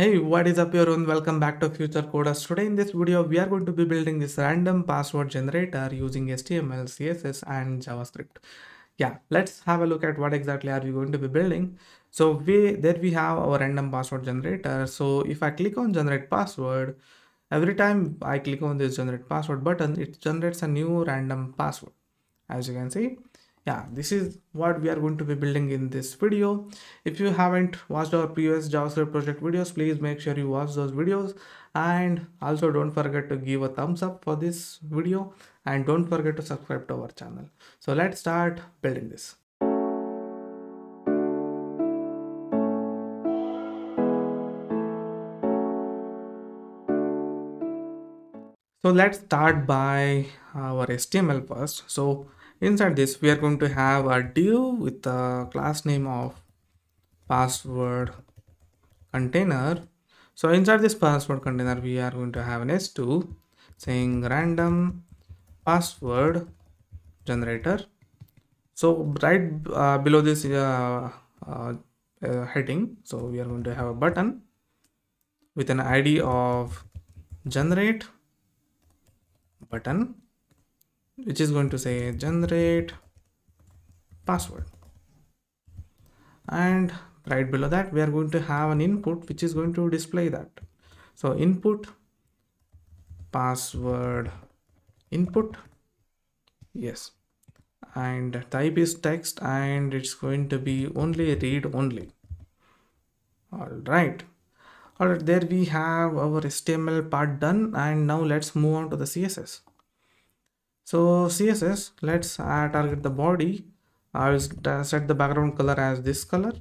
Hey, what is up everyone? Welcome back to Future Coders. Today in this video, we are going to be building this random password generator using HTML, CSS and JavaScript. Yeah, let's have a look at what exactly are we going to be building. So there we have our random password generator. So if I click on generate password, every time I click on this generate password button, it generates a new random password, as you can see. Yeah, this is what we are going to be building in this video. If you haven't watched our previous JavaScript project videos, please make sure you watch those videos. And also don't forget to give a thumbs up for this video and don't forget to subscribe to our channel. So let's start building this. So let's start by our HTML first. So inside this, we are going to have a div with the class name of password container. So inside this password container, we are going to have an s2 saying random password generator. So right below this heading, so we are going to have a button with an ID of generate button, which is going to say generate password, and right below that we are going to have an input which is going to display that. So input password input, yes, and type is text and it's going to be only read only. All right, there we have our HTML part done, and now let's move on to the CSS. So CSS, let's target the body. I will set the background color as this color,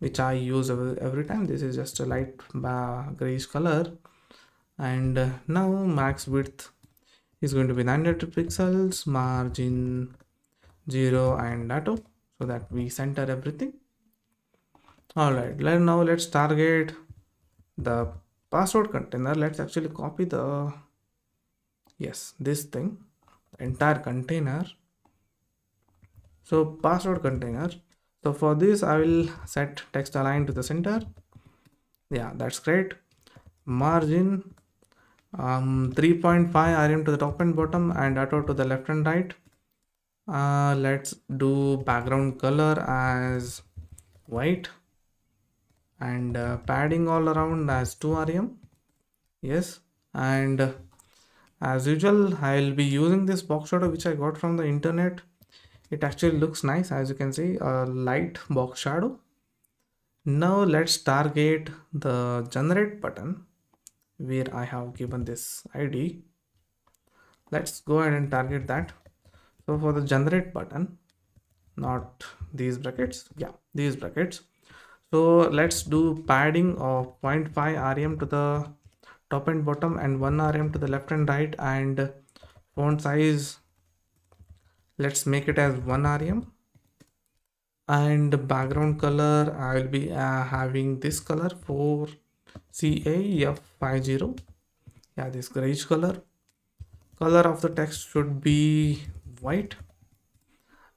which I use every time. This is just a light grayish color. And now max width is going to be 900 pixels, margin 0 and auto, so that we center everything. All right, now let's target the password container. Let's actually copy the, yes, this thing, entire container. So password container, so for this I will set text align to the center. Yeah, that's great. Margin 3.5 rm to the top and bottom and auto to the left and right. Let's do background color as white and padding all around as 2 rm, yes, and as usual, I will be using this box shadow which I got from the internet. It actually looks nice, as you can see, a light box shadow. Now let's target the generate button where I have given this ID. Let's go ahead and target that. So for the generate button, not these brackets, yeah, these brackets. So let's do padding of 0.5 rm to the top and bottom and 1 rm to the left and right, and font size, let's make it as 1 rm, and background color I will be having this color for CAF50, yeah, this grayish color. Color of the text should be white,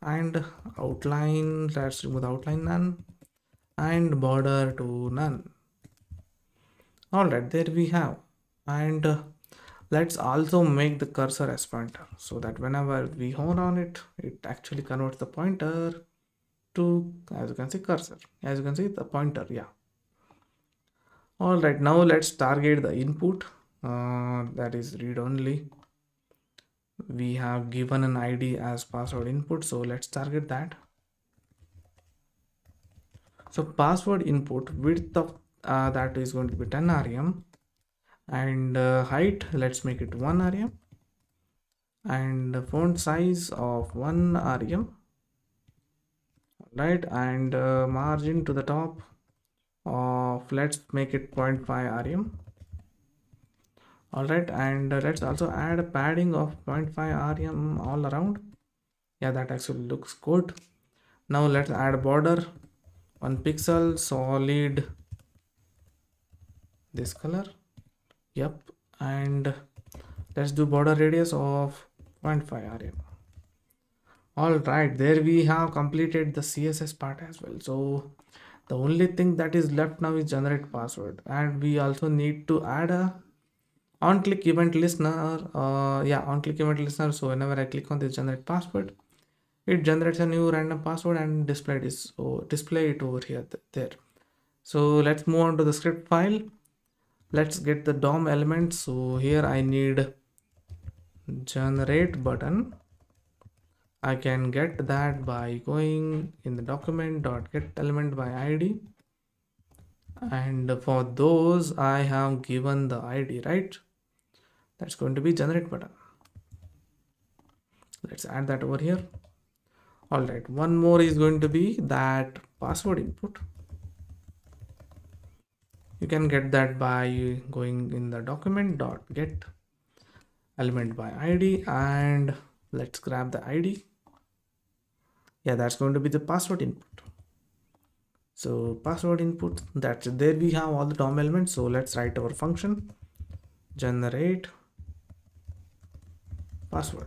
and outline, let's remove the outline none and border to none. All right, there we have. And let's also make the cursor as pointer so that whenever we hold on it, it actually converts the pointer to, as you can see, cursor, as you can see, the pointer. Yeah. All right, now let's target the input that is read only. We have given an ID as password input, so let's target that. So password input width of that is going to be 10 rm. And height, let's make it 1 rm and font size of 1 rm, right, and margin to the top of, let's make it 0.5 rm. All right, and let's also add a padding of 0.5 rm all around. Yeah, that actually looks good. Now let's add a border 1 pixel solid this color. Yep, and let's do border radius of 0.5 rm. All right, there we have completed the CSS part as well. So The only thing that is left now is generate password, and we also need to add a on-click event listener. So whenever I click on this generate password, it generates a new random password and display it over here there. So let's move on to the script file. Let's get the DOM element. So here I need generate button. I can get that by going in the document.getElement by id, and for those I have given the id, right? That's going to be generate button. Let's add that over here. All right, one more is going to be that password input. You can get that by going in the document.getElement by id, and let's grab the id. Yeah, that's going to be the password input. So password input, that's there. We have all the DOM elements. So let's write our function generate password.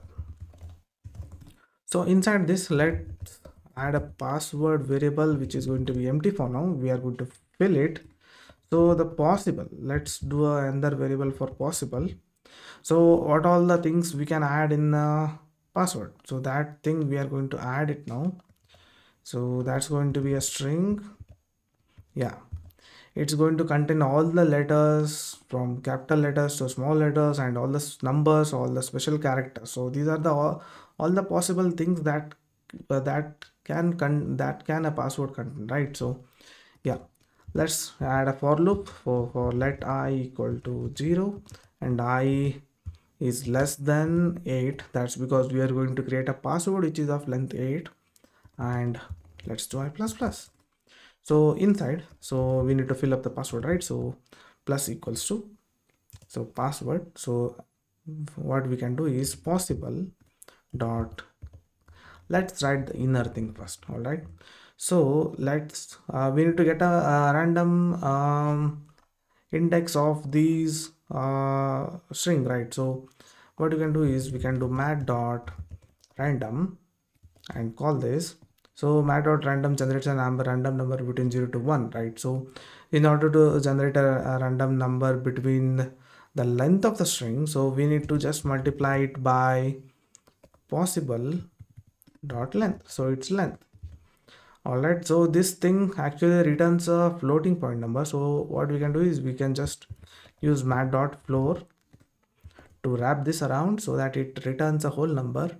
So inside this, let's add a password variable, which is going to be empty for now. We are going to fill it. So the possible, let's do another variable for possible. So what all the things we can add in a password, so that thing we are going to add it now. So that's going to be a string. Yeah, it's going to contain all the letters, from capital letters to small letters, and all the numbers, all the special characters. So these are the all the possible things that can a password contain, right? So yeah, let's add a for loop for let I equal to 0 and I is less than 8. That's because we are going to create a password which is of length 8, and let's do I plus plus. So inside, so we need to fill up the password, right? So plus equals to, so password. So what we can do is possible dot, let's write the inner thing first. All right, so let's we need to get a random index of these string, right? So what you can do is we can do mat dot random and call this. So mat dot random generates a random number between 0 to 1, right? So in order to generate a random number between the length of the string, so we need to just multiply it by possible dot length. So it's length. All right, so this thing actually returns a floating point number. So what we can do is we can just use mat dot floor to wrap this around so that it returns a whole number.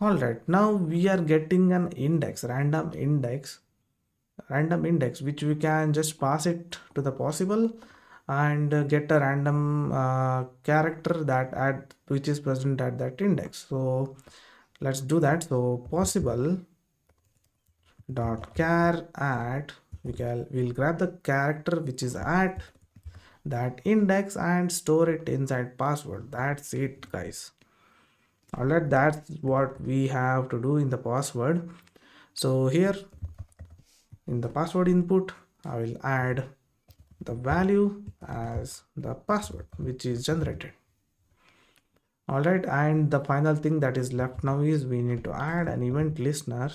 All right, now we are getting an index, random index, which we can just pass it to the possible and get a random character which is present at that index. So let's do that. So possible dot char at, we'll grab the character which is at that index and store it inside password. That's it, guys. All right, that's what we have to do in the password. So here in the password input, I will add the value as the password which is generated. All right, and the final thing that is left now is we need to add an event listener.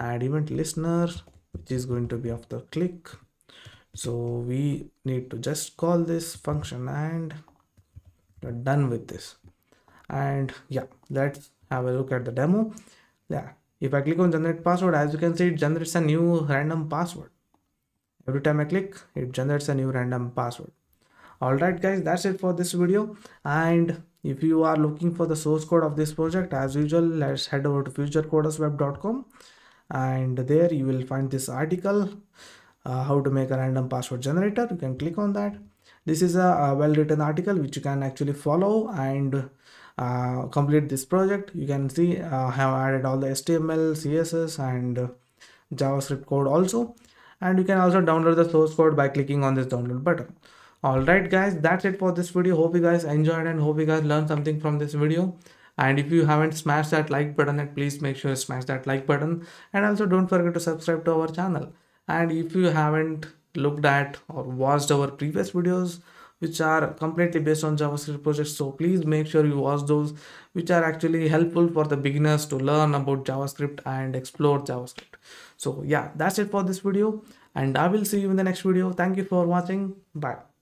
Add event listener, which is going to be of the click. So we need to just call this function and we're done with this. And yeah, let's have a look at the demo. Yeah, if I click on generate password, as you can see, it generates a new random password. Every time I click, it generates a new random password. All right, guys, that's it for this video. And if you are looking for the source code of this project, as usual, let's head over to futurecodersweb.com. And there you will find this article, how to make a random password generator. You can click on that. This is a well-written article which you can actually follow and complete this project. You can see I have added all the HTML, CSS and JavaScript code also. And you can also download the source code by clicking on this download button. All right, guys, that's it for this video. Hope you guys enjoyed and hope you guys learned something from this video. And if you haven't smashed that like button, and please make sure to smash that like button, and also don't forget to subscribe to our channel. And if you haven't looked at or watched our previous videos which are completely based on JavaScript projects. So please make sure you watch those, which are actually helpful for the beginners to learn about JavaScript and explore JavaScript. So yeah, that's it for this video, and I will see you in the next video. Thank you for watching. Bye.